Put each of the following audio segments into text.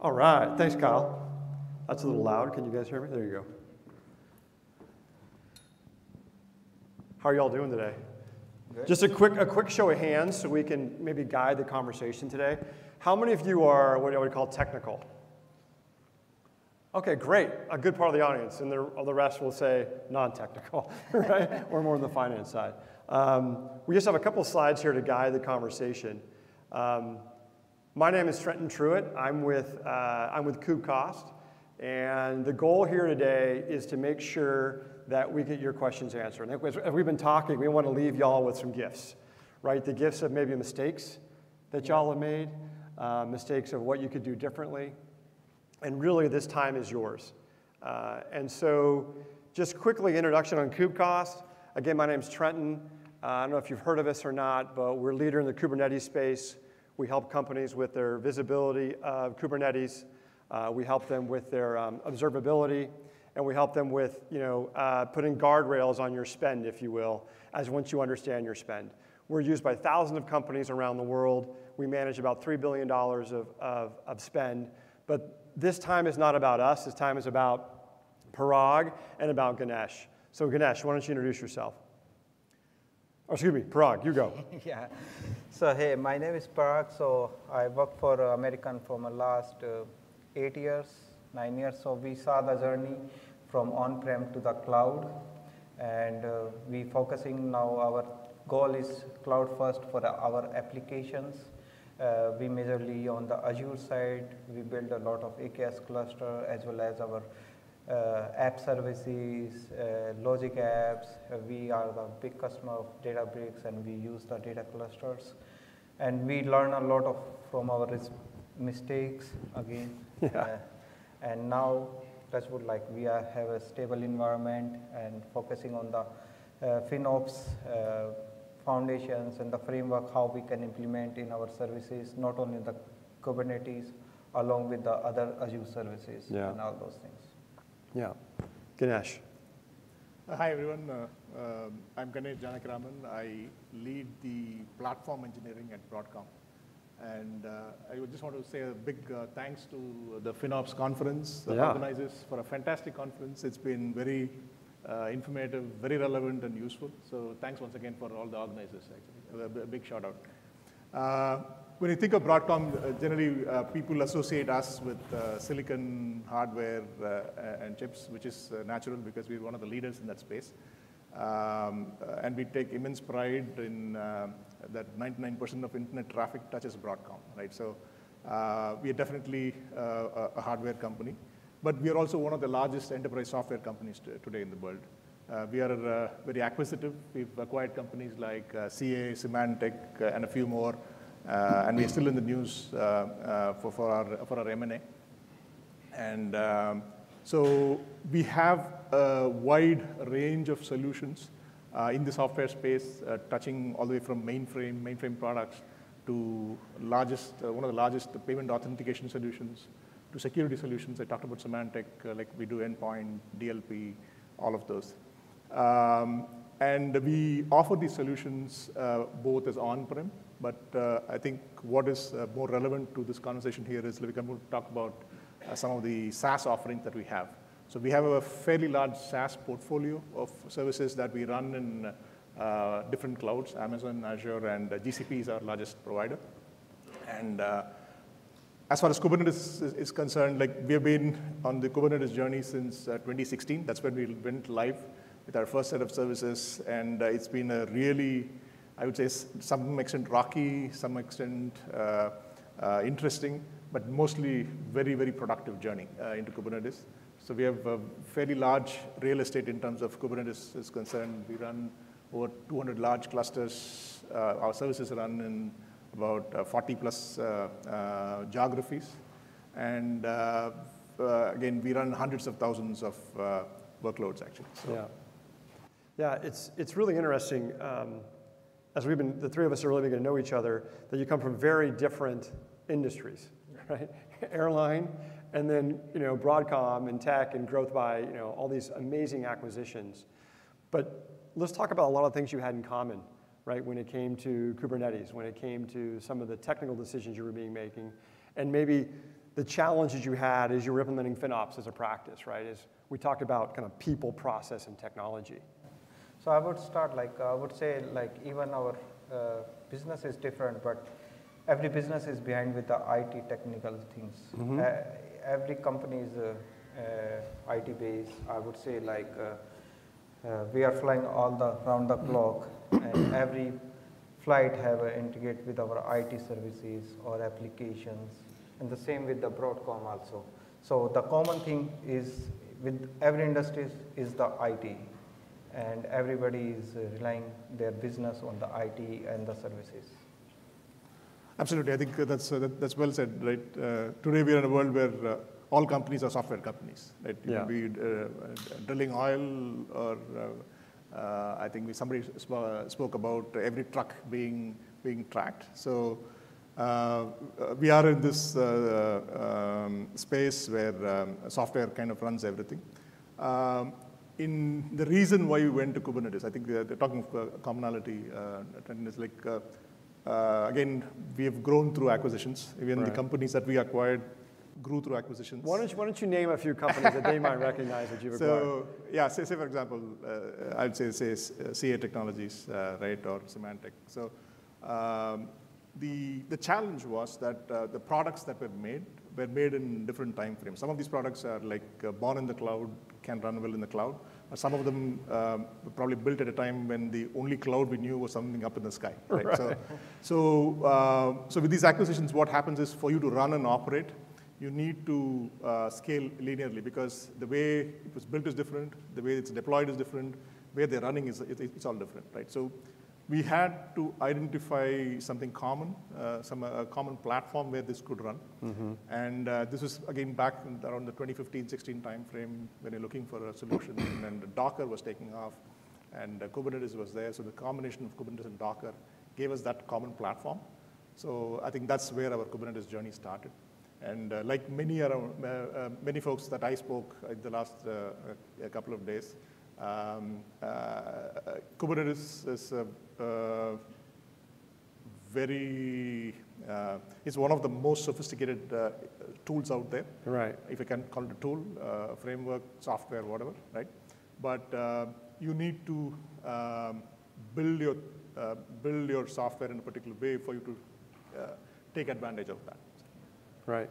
All right, thanks, Kyle. That's a little loud. Can you guys hear me? There you go. How are y'all doing today? Good. Just a quick show of hands so we can maybe guide the conversation today. How many of you are what I would call technical? Okay, great. A good part of the audience, and the rest will say non-technical, right? Or more on the finance side. We just have a couple slides here to guide the conversation. My name is Trenton Truitt. I'm with KubeCost, and the goal here today is to make sure that we get your questions answered. And as we've been talking, we want to leave y'all with some gifts, right? The gifts of maybe mistakes that y'all have made, mistakes of what you could do differently, and really this time is yours. And so, just quickly, introduction on KubeCost. Again, my name's Trenton. I don't know if you've heard of us or not, but we're a leader in the Kubernetes space. We help companies with their visibility of Kubernetes. We help them with their observability, and we help them with putting guardrails on your spend, if you will, as once you understand your spend. We're used by thousands of companies around the world. We manage about $3 billion of spend. But this time is not about us. This time is about Parag and about Ganesh. So Ganesh, why don't you introduce yourself? Oh, excuse me, Parag, you go. Yeah. So hey, my name is Parag. So I work for American for my last 9 years. So we saw the journey from on-prem to the cloud. And we focusing now, our goal is cloud first for our applications. We majorly on the Azure side. We build a lot of AKS cluster as well as our app services, logic apps. We are the big customer of Databricks, and we use the data clusters. And we learn a lot from our mistakes again. Yeah. And now, touch wood, like we have a stable environment and focusing on the FinOps foundations and the framework, how we can implement in our services, not only the Kubernetes, along with the other Azure services and all those things. Yeah. Ganesh. Hi, everyone. I'm Ganesh Janakiraman. I lead the platform engineering at Broadcom. And I just want to say a big thanks to the FinOps conference, the organizers, for a fantastic conference. It's been very informative, very relevant, and useful. So thanks once again for all the organizers, actually. A big shout out. When you think of Broadcom, generally people associate us with silicon hardware and chips, which is natural because we're one of the leaders in that space. And we take immense pride in that 99% of internet traffic touches Broadcom, right? So we are definitely a hardware company, but we are also one of the largest enterprise software companies today in the world. We are very acquisitive. We've acquired companies like CA, Symantec, and a few more. And we're still in the news for our M&A. And so we have a wide range of solutions in the software space, touching all the way from mainframe products to largest, one of the largest payment authentication solutions to security solutions. I talked about Symantec, like we do endpoint, DLP, all of those. And we offer these solutions both as on-prem, but I think what is more relevant to this conversation here is we can talk about some of the SaaS offerings that we have. So we have a fairly large SaaS portfolio of services that we run in different clouds, Amazon, Azure, and GCP is our largest provider. And as far as Kubernetes is concerned, like we have been on the Kubernetes journey since 2016. That's when we went live with our first set of services, and it's been a really, I would say, some extent rocky, some extent interesting, but mostly very, very productive journey into Kubernetes. So we have a fairly large real estate in terms of Kubernetes is concerned. We run over 200 large clusters. Our services run in about 40 plus geographies. And again, we run hundreds of thousands of workloads, actually. So. Yeah, it's really interesting. As we've been, the three of us are really getting to know each other, that you come from very different industries, right? Airline, and then Broadcom and tech and growth by all these amazing acquisitions. But let's talk about a lot of things you had in common, right? When it came to Kubernetes, when it came to some of the technical decisions you were making, and maybe the challenges you had as you were implementing FinOps as a practice, right? Is we talked about kind of people, process, and technology. So I would start like, I would say like even our business is different, but every business is behind with the IT technical things. Mm-hmm. Every company is IT based. I would say like we are flying all the round the clock, and every flight have integrate with our IT services or applications, and the same with the Broadcom also. So the common thing is with every industry is the IT, and everybody is relying their business on the IT and the services. Absolutely, I think that's well said, right? Today we are in a world where all companies are software companies, right? You yeah. can be drilling oil, or I think somebody spoke about every truck being tracked. So we are in this space where software kind of runs everything. In the reason why we went to Kubernetes, I think they're talking of commonality, is like. Again, we have grown through acquisitions. Even right. the companies that we acquired grew through acquisitions. Why don't you name a few companies that they might recognize that you've acquired? So, yeah, say for example, I'd say CA Technologies, right, or Symantec. So the challenge was that the products that were made in different time frames. Some of these products are like born in the cloud, can run well in the cloud. Some of them were probably built at a time when the only cloud we knew was something up in the sky. Right? Right. So with these acquisitions, what happens is for you to run and operate, you need to scale linearly because the way it was built is different, the way it's deployed is different, where they're running it's all different. Right? So we had to identify something common, a common platform where this could run. Mm-hmm. And this was, again, back around the 2015-16 timeframe when you're looking for a solution. And Docker was taking off, and Kubernetes was there. So the combination of Kubernetes and Docker gave us that common platform. So I think that's where our Kubernetes journey started. And like many folks that I spoke in the last couple of days, Kubernetes is it's one of the most sophisticated tools out there. Right. If you can call it a tool, framework, software, whatever, right? But you need to build your software in a particular way for you to take advantage of that. Right.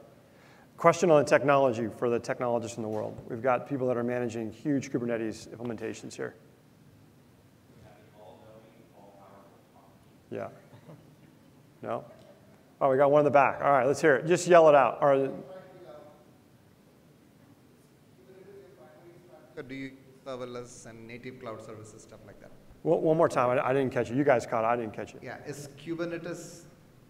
Question on the technology for the technologists in the world. We've got people that are managing huge Kubernetes implementations here. Yeah. No? Oh, we got one in the back. All right, let's hear it. Just yell it out. Or... Do you serverless and native cloud services, stuff like that? Well, one more time. I didn't catch it. You guys caught it. I didn't catch it. Yeah. Is Kubernetes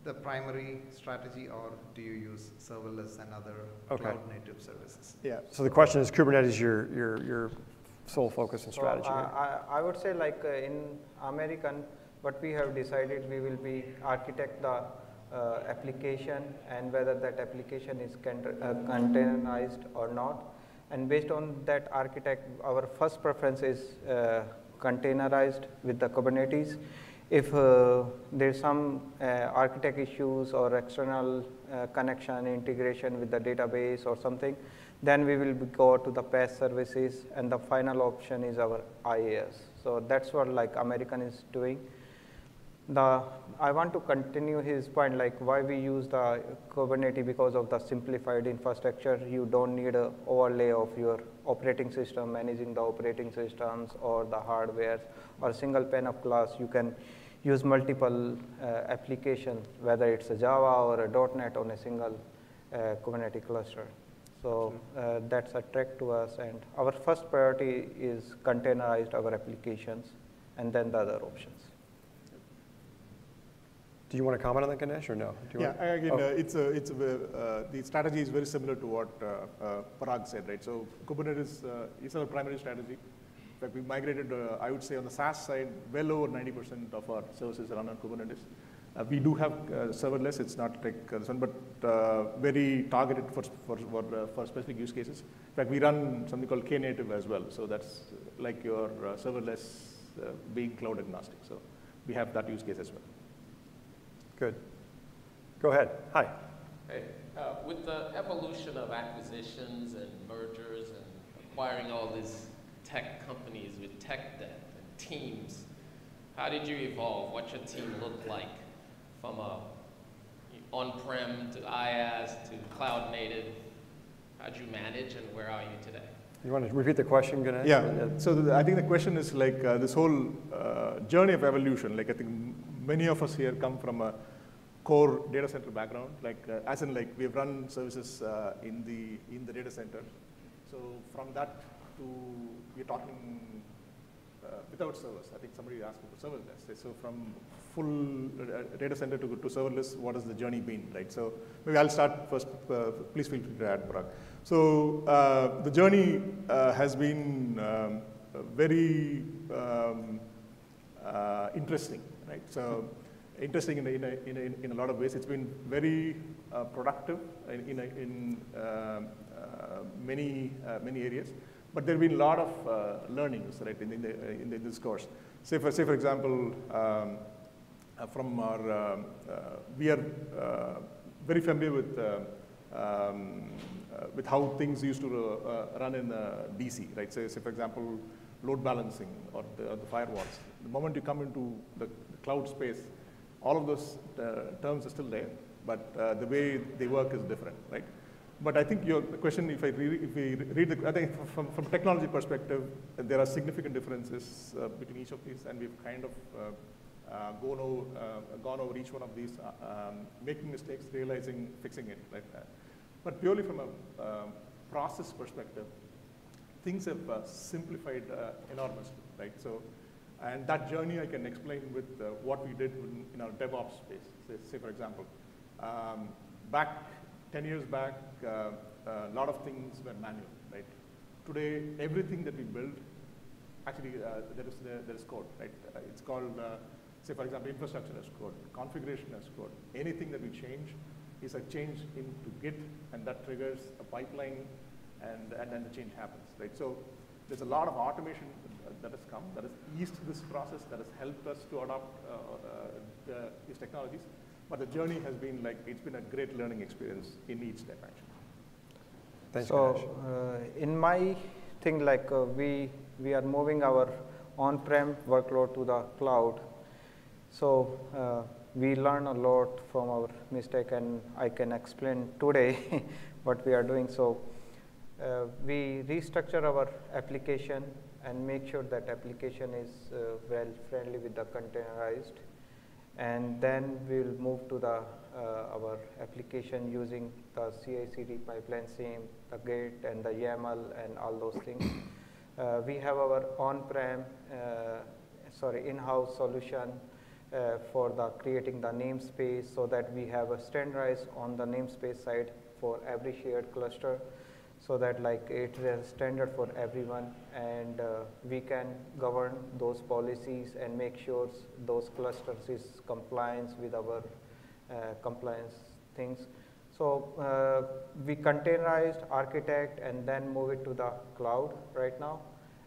the primary strategy, or do you use serverless and other okay. cloud native services? Yeah. So the question is, Kubernetes your sole focus and strategy? I would say like in American, but we have decided we will be architect the application and whether that application is containerized or not. And based on that architect, our first preference is containerized with the Kubernetes. If there's some architect issues or external connection, integration with the database or something, then we will go to the PaaS services, and the final option is our IaaS. So that's what like American is doing. I want to continue his point, like why we use the Kubernetes because of the simplified infrastructure. You don't need an overlay of your operating system, managing the operating systems or the hardware or single pane of glass. You can use multiple applications, whether it's a Java or a .NET on a single Kubernetes cluster. So that's a trick to us, and our first priority is containerized our applications and then the other options. Do you want to comment on that, Ganesh, or no? The strategy is very similar to what Parag said, right? So Kubernetes is our primary strategy. In fact, we migrated, I would say, on the SaaS side, well over 90% of our services run on Kubernetes. We do have serverless. It's not like this one, but very targeted for specific use cases. In fact, we run something called Knative as well. So that's like your serverless being cloud agnostic. So we have that use case as well. Good. Go ahead. Hi. Hey. with the evolution of acquisitions and mergers and acquiring all these tech companies with tech debt and teams, how did you evolve? What your team looked like from a on-prem to IaaS to cloud native? How'd you manage and where are you today? You want to repeat the question, Ganesh? Yeah. So I think the question is like this whole journey of evolution. Like I think many of us here come from a core data center background. Like as in like we've run services in the data center. So from that to we're talking without servers. I think somebody asked for serverless. So from full data center to serverless, what has the journey been, right? So maybe I'll start first. Please feel free to add, Parag. So the journey has been very interesting, right? So interesting in a lot of ways. It's been very productive in many areas. But there have been a lot of learnings, right, in this course. Say for example, from our, we are very familiar with how things used to run in DC, right? Say for example, load balancing or the firewalls. The moment you come into the cloud space, all of those terms are still there, but the way they work is different, right? But I think your question, if we read, I think from technology perspective, there are significant differences between each of these, and we've kind of gone over each one of these, making mistakes, realizing, fixing it, like that. But purely from a process perspective, things have simplified enormously, right? So, and that journey I can explain with what we did in our DevOps space. Say for example, back 10 years back, a lot of things were manual, right? Today, everything that we build, actually, there is code, right? It's called, say for example, infrastructure as code, configuration as code. Anything that we change is a change into Git, and that triggers a pipeline, and then the change happens, right? So there's a lot of automation that has come, that has eased this process, that has helped us to adopt these technologies. But the journey has been like, it's been a great learning experience in each step, actually. Thanks, Ganesh. So in my thing, like we are moving our on-prem workload to the cloud. So we learn a lot from our mistake, and I can explain today what we are doing. So we restructure our application and make sure that application is well friendly with the containerized. And then we will move to the our application using the CI/CD pipeline, SIEM, the Git, and the YAML, and all those things. We have our on-prem, in-house solution for the creating the namespace, so that we have a standardized on the namespace side for every shared cluster, so that like it is a standard for everyone, and we can govern those policies and make sure those clusters is compliance with our compliance things. So we containerized, architect, and then move it to the cloud right now,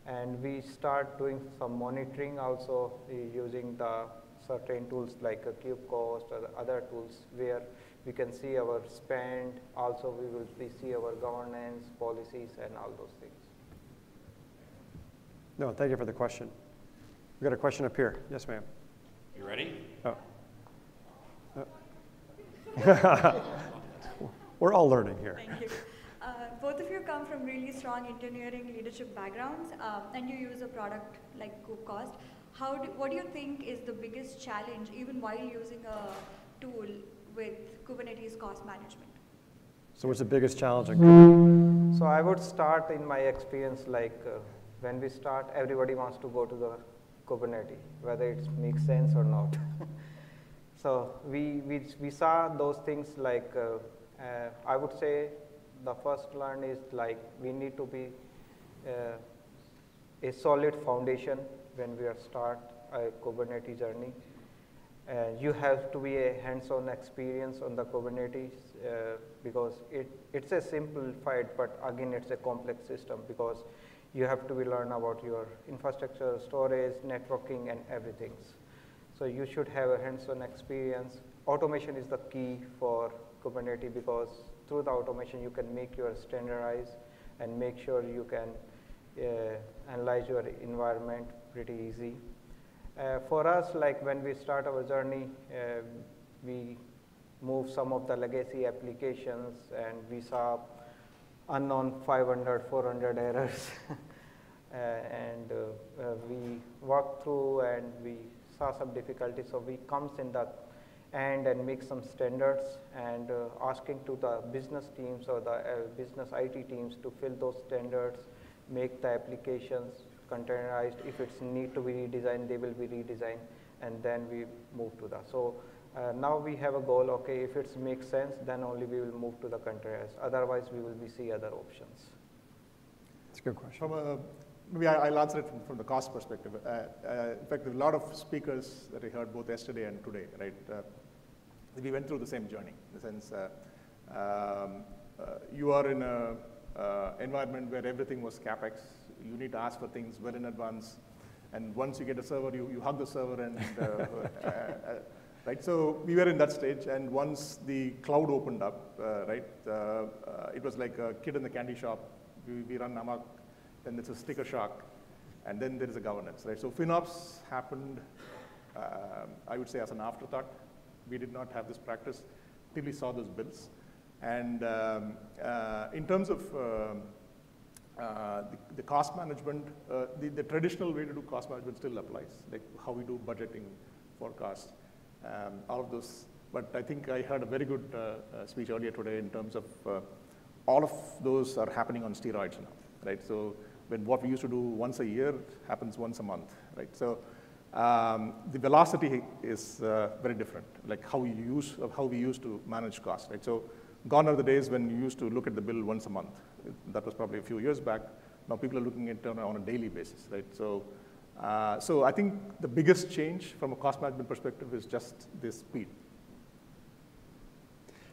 and we start doing some monitoring also using the certain tools like a KubeCost or other tools where we can see our spend. Also, we will see our governance, policies, and all those things. No, thank you for the question. We've got a question up here. Yes, ma'am. You ready? Oh. We're all learning here. Thank you. Both of you come from really strong engineering leadership backgrounds, and you use a product like KubeCost. What do you think is the biggest challenge, even while using a tool, with Kubernetes cost management? So what's the biggest challenge in Kubernetes? So I would start in my experience, like when we start, everybody wants to go to the Kubernetes, whether it makes sense or not. So we saw those things like, I would say the first learn is like we need to be a solid foundation when we are start a Kubernetes journey. You have to be a hands-on experience on the Kubernetes because it's a simplified, but again, it's a complex system because you have to learn about your infrastructure, storage, networking, and everything. So you should have a hands-on experience. Automation is the key for Kubernetes because through the automation, you can make your standardized and make sure you can analyze your environment pretty easy. For us, like when we start our journey, we move some of the legacy applications and we saw unknown 500, 400 errors. We walked through and we saw some difficulties. So we comes in the end and make some standards and asking to the business teams or the business IT teams to fill those standards, make the applications containerized. If it's need to be redesigned, they will be redesigned, and then we move to the. So now we have a goal, okay, if it makes sense, then only we will move to the containerized. Otherwise, we will be see other options. That's a good question. From a, maybe I'll answer it from the cost perspective. In fact, there are a lot of speakers that I heard both yesterday and today, right? We went through the same journey. In the sense, you are in an environment where everything was CapEx. You need to ask for things well in advance. And once you get a server, you hug the server. And right? So we were in that stage. And once the cloud opened up, right, it was like a kid in the candy shop. We run amok. Then there's a sticker shock. And then there is a governance. Right? So FinOps happened, I would say, as an afterthought. We did not have this practice till we saw those bills. And in terms of the cost management, the traditional way to do cost management still applies, like how we do budgeting, forecast, all of those. But I think I heard a very good speech earlier today in terms of all of those are happening on steroids now, right? So when what we used to do once a year happens once a month, right? So the velocity is very different, like how we used to manage cost, right? So gone are the days when you used to look at the bill once a month. That was probably a few years back. Now people are looking at it on a daily basis, right? So, so I think the biggest change from a cost management perspective is just this speed.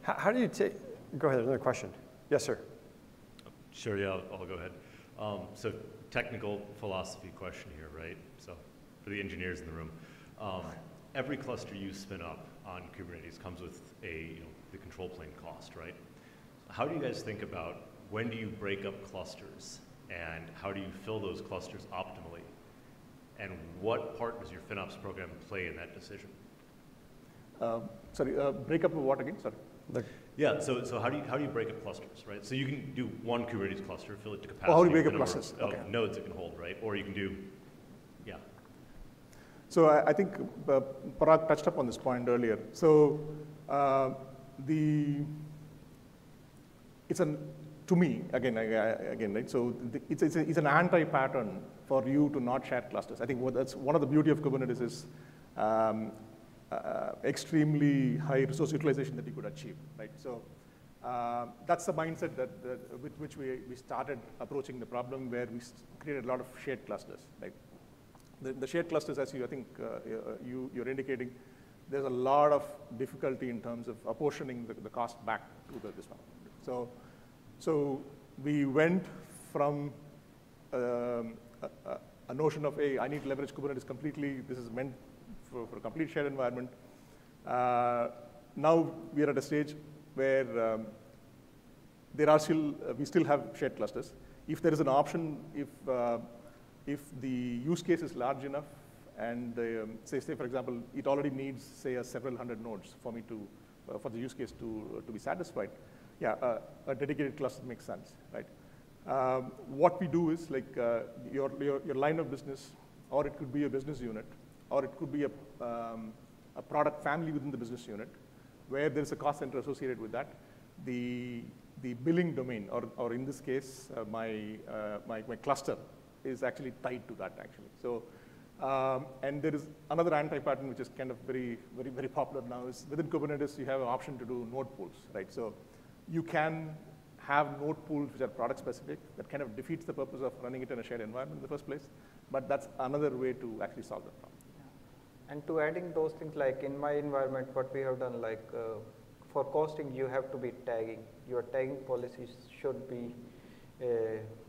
How do you take, go ahead, another question. Yes, sir. Sure, yeah, I'll go ahead. So technical philosophy question here, right? So for the engineers in the room, every cluster you spin up on Kubernetes comes with a, you know, the control plane cost, right? How do you guys think about when do you break up clusters and how do you fill those clusters optimally? And what part does your FinOps program play in that decision? Sorry, break up of what again? Sorry. Like, yeah, so how do you break up clusters, right? So you can do one Kubernetes cluster, fill it to capacity. Oh, how do you break up clusters? Okay. Nodes it can hold, right? Or you can do, yeah. So I think Parag touched upon this point earlier. So to me, again, right? So it's an anti-pattern for you to not share clusters. I think that's one of the beauty of Kubernetes is extremely high resource utilization that you could achieve, right? So that's the mindset that with which we started approaching the problem, where we created a lot of shared clusters, right? The shared clusters, as you, I think you're indicating, there's a lot of difficulty in terms of apportioning the cost back to this one. So we went from a notion of, hey, I need to leverage Kubernetes completely. This is meant for a complete shared environment. Now we are at a stage where we still have shared clusters. If there is an option, if the use case is large enough, and say for example, it already needs say several hundred nodes for me to for the use case to be satisfied, yeah, a dedicated cluster makes sense, right? What we do is like your line of business, or it could be a business unit, or it could be a product family within the business unit, where there is a cost center associated with that. The billing domain, or in this case, my cluster, is actually tied to that actually. So, and there is another anti-pattern which is kind of very, very, very popular now is within Kubernetes you have an option to do node pools, right? So you can have node pools which are product specific. That kind of defeats the purpose of running it in a shared environment in the first place, but that's another way to actually solve that problem. Yeah. And to adding those things, like in my environment, what we have done, like for costing, you have to be tagging. Your tagging policies should be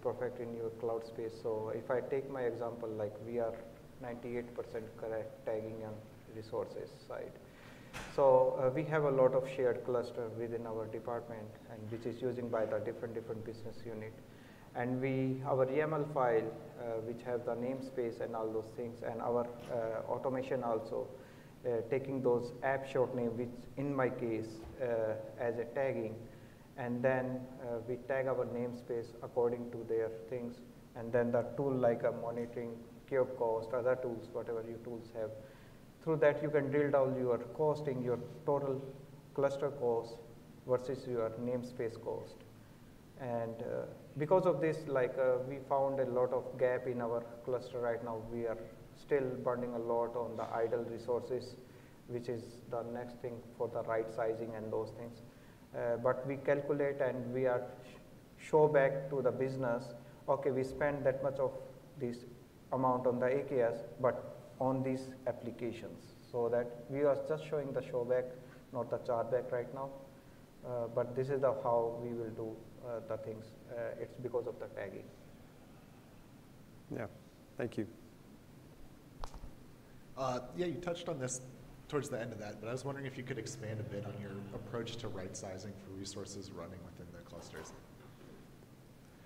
perfect in your cloud space. So if I take my example, like we are 98% correct tagging on resources side. So we have a lot of shared cluster within our department, and which is using by the different business unit. And our YAML file, which have the namespace and all those things, and our automation also taking those app short name, which in my case as a tagging, and then we tag our namespace according to their things, and then the tool like a monitoring, KubeCost, other tools, whatever your tools have. Through that you can drill down your costing, your total cluster cost versus your namespace cost. And because of this, like we found a lot of gap in our cluster right now. We are still burning a lot on the idle resources, which is the next thing for the right sizing and those things. But we calculate and we are show back to the business, okay, we spend that much of this amount on the AKS, but on these applications, so that we are just showing the showback, not the chargeback right now. But this is how we will do the things. It's because of the tagging. Yeah, thank you. Yeah, you touched on this towards the end of that, but I was wondering if you could expand a bit on your approach to right sizing for resources running within the clusters.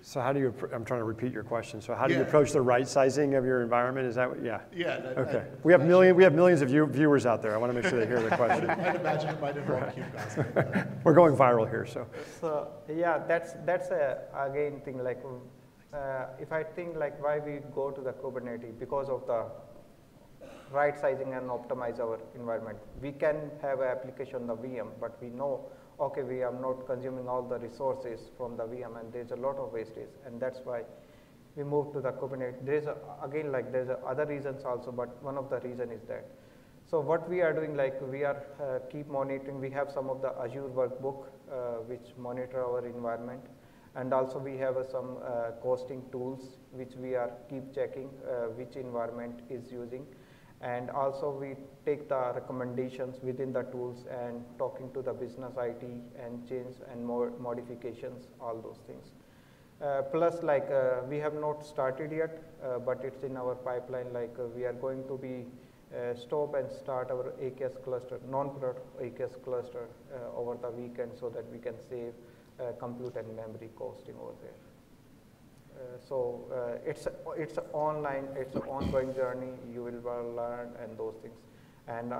So how do you, I'm trying to repeat your question. So how do you approach the right sizing of your environment? Is that what, Yeah. Okay. We have millions of viewers out there. I want to make sure they hear the question. I'd imagine it might involve KubeCost. We're going viral here, so. So yeah, that's a, again, thing like, if I think like why we go to the Kubernetes, because of the right sizing and optimize our environment. We can have an application on the VM, but we know, okay, we are not consuming all the resources from the VM, and there's a lot of wastage, and that's why we moved to the Kubernetes. There's a, again, like there's a other reasons also, but one of the reason is that. So what we are doing, like we are keep monitoring. We have some of the Azure workbook which monitor our environment, and also we have some costing tools which we are keep checking which environment is using. And also we take the recommendations within the tools and talking to the business IT and change and more modifications, all those things. Plus like we have not started yet, but it's in our pipeline, like we are going to be stop and start our AKS cluster, non-prod AKS cluster over the weekend, so that we can save compute and memory costing over there. So it's an online, it's an ongoing journey. You will learn and those things. And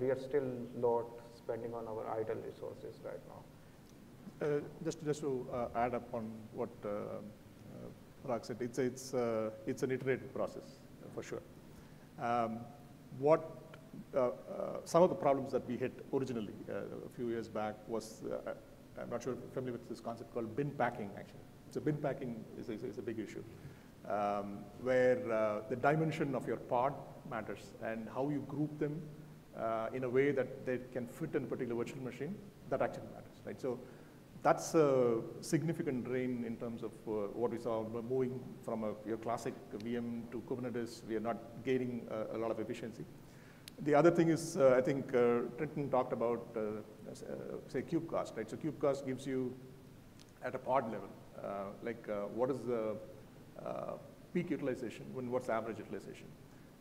we are still lot spending on our idle resources right now. Just to add up on what Parag said, it's an iterative process for sure. Some of the problems that we hit originally a few years back was, I'm not sure if you're familiar with this concept called bin packing actually. So bin packing is a big issue, where the dimension of your pod matters and how you group them in a way that they can fit in a particular virtual machine, that actually matters, right? So that's a significant drain in terms of what we saw by moving from your classic VM to Kubernetes. We are not gaining a lot of efficiency. The other thing is, I think Trenton talked about, say, KubeCost, right? So KubeCost gives you at a pod level, what is the peak utilization, when what's the average utilization.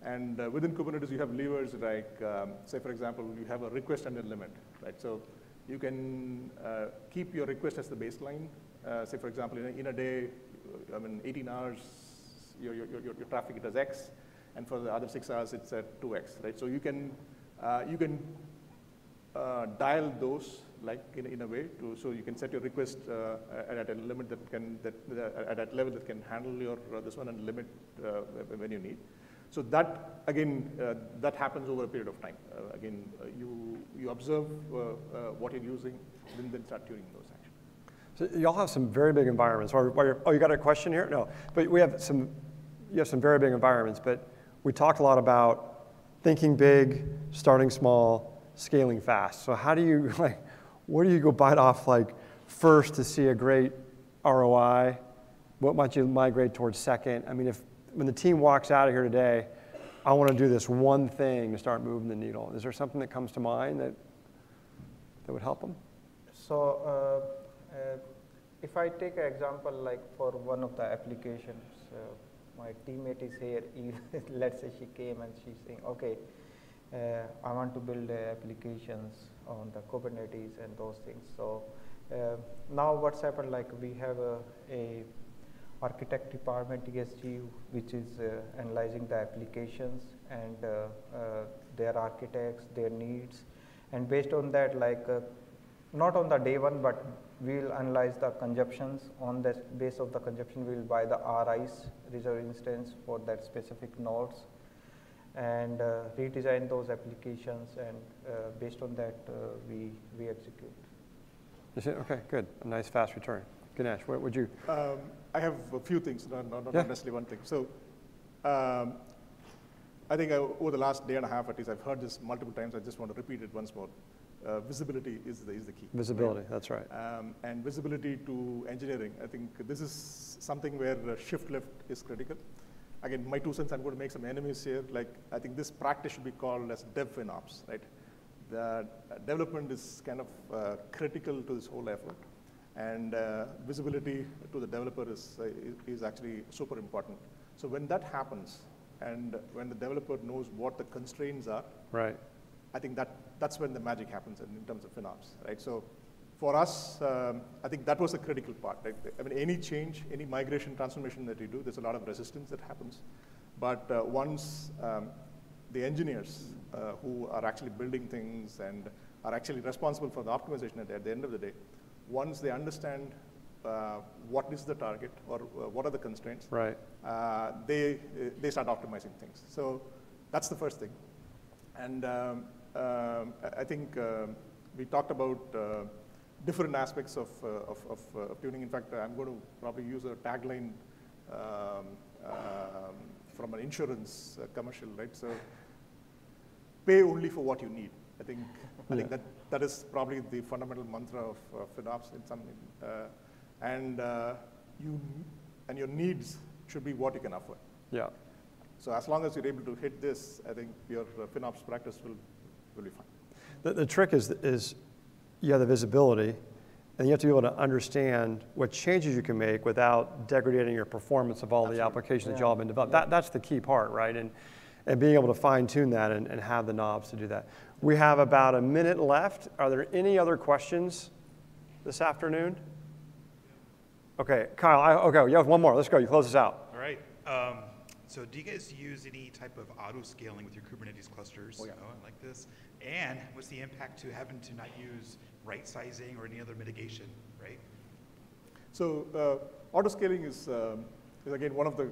And within Kubernetes, you have levers like, say for example, you have a request and a limit, right? So you can keep your request as the baseline. Say for example, in a day, I mean 18 hours, your traffic does X, and for the other 6 hours, it's at 2X, right? So you can dial those like in a way to, so you can set your request at a limit that can, at that level that can handle your, this one, and limit when you need. So that, again, that happens over a period of time. Again, you observe what you're using, then start tuning those actions. So y'all have some very big environments. Oh, you got a question here? No, but we have some, you have some very big environments, but we talked a lot about thinking big, starting small, scaling fast. So how do you, like, what do you go bite off like first to see a great ROI? What might you migrate towards second? I mean, if when the team walks out of here today, I want to do this one thing to start moving the needle. Is there something that comes to mind that would help them? So if I take an example, like for one of the applications, my teammate is here. Let's say she came and she's saying, okay, I want to build applications on the Kubernetes and those things. So now what's happened, like we have a architect department, ESG, which is analyzing the applications and their architects, their needs, and based on that, like not on the day one, but we will analyze the consumptions. On the base of the consumption, we will buy the RIs, reserve instance, for that specific nodes, and redesign those applications, and based on that, we execute. Is it? Okay, good. A nice fast return. Ganesh, what would you? I have a few things, not necessarily one thing. So I think over the last day and a half, at least, I've heard this multiple times. I just want to repeat it once more. Visibility is the key. Visibility, right? That's right. And visibility to engineering. I think this is something where shift left is critical. Again, my two cents, I'm going to make some enemies here. Like, I think this practice should be called as DevFinOps, right? The development is kind of critical to this whole effort. And visibility to the developer is actually super important. So when that happens, and when the developer knows what the constraints are, right, I think that's when the magic happens in terms of FinOps, right? So for us, I think that was the critical part. Right? I mean, any change, any migration transformation that you do, there's a lot of resistance that happens. But once the engineers who are actually building things and are actually responsible for the optimization at the end of the day, once they understand what is the target or what are the constraints, right, they start optimizing things. So that's the first thing. And I think we talked about different aspects of tuning. In fact, I'm going to probably use a tagline from an insurance commercial, right? So pay only for what you need. I think, yeah. I think that is probably the fundamental mantra of FinOps in some, and your needs should be what you can afford. Yeah. So as long as you're able to hit this, I think your FinOps practice will be fine. The trick is you have the visibility, and you have to be able to understand what changes you can make without degrading your performance of all the applications that you all have been developed. Yeah. That's the key part, right? And being able to fine tune that and have the knobs to do that. We have about a minute left. Are there any other questions this afternoon? Okay, Kyle, you have one more. Let's go, you close this out. All right, so do you guys use any type of auto-scaling with your Kubernetes clusters? Oh, yeah. I like this. And what's the impact to having to not use right-sizing or any other mitigation, right? So auto-scaling is again, one of the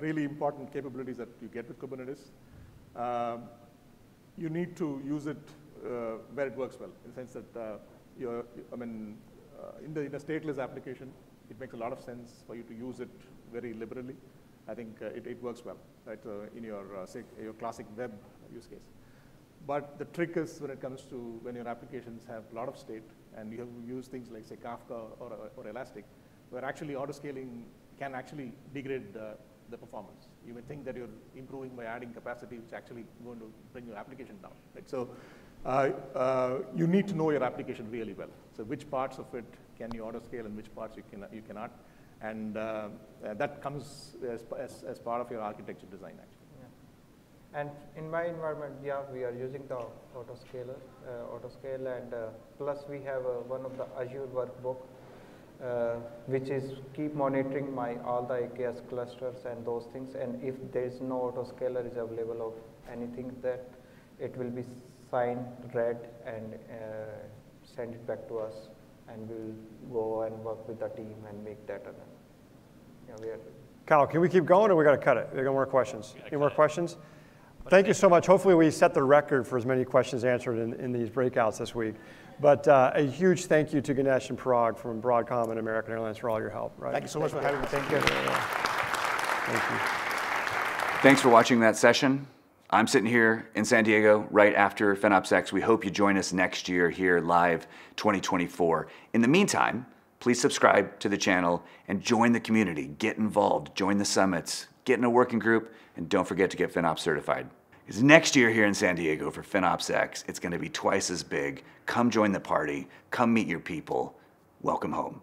really important capabilities that you get with Kubernetes. You need to use it where it works well, in the sense that in a stateless application, it makes a lot of sense for you to use it very liberally. I think it works well, right? In your classic web use case. But the trick is when it comes to when your applications have a lot of state, and you have used things like, say, Kafka or Elastic, where actually auto-scaling can actually degrade the performance. You may think that you're improving by adding capacity, which is actually going to bring your application down. Right? So you need to know your application really well. So which parts of it can you auto-scale and which parts you cannot. And that comes as part of your architecture design, actually. Yeah. And in my environment, yeah, we are using the autoscale, and plus we have one of the Azure workbook, which is keep monitoring all the AKS clusters and those things, and if there is no autoscaler is available of anything, that it will be signed, read, and send it back to us, and we'll go and work with the team and make that. Kyle, can we keep going, or we got to cut it? We got more questions. Any more questions? Thank you so much. Hopefully we set the record for as many questions answered in these breakouts this week. But a huge thank you to Ganesh and Parag from Broadcom and American Airlines for all your help. Right? Thank you so much for having me. Thank you. Thank you. Thanks for watching that session. I'm sitting here in San Diego right after FinOpsX. We hope you join us next year here live 2024. In the meantime, please subscribe to the channel and join the community. Get involved, join the summits, get in a working group, and don't forget to get FinOps certified. Because next year here in San Diego for FinOpsX, it's going to be twice as big. Come join the party. Come meet your people. Welcome home.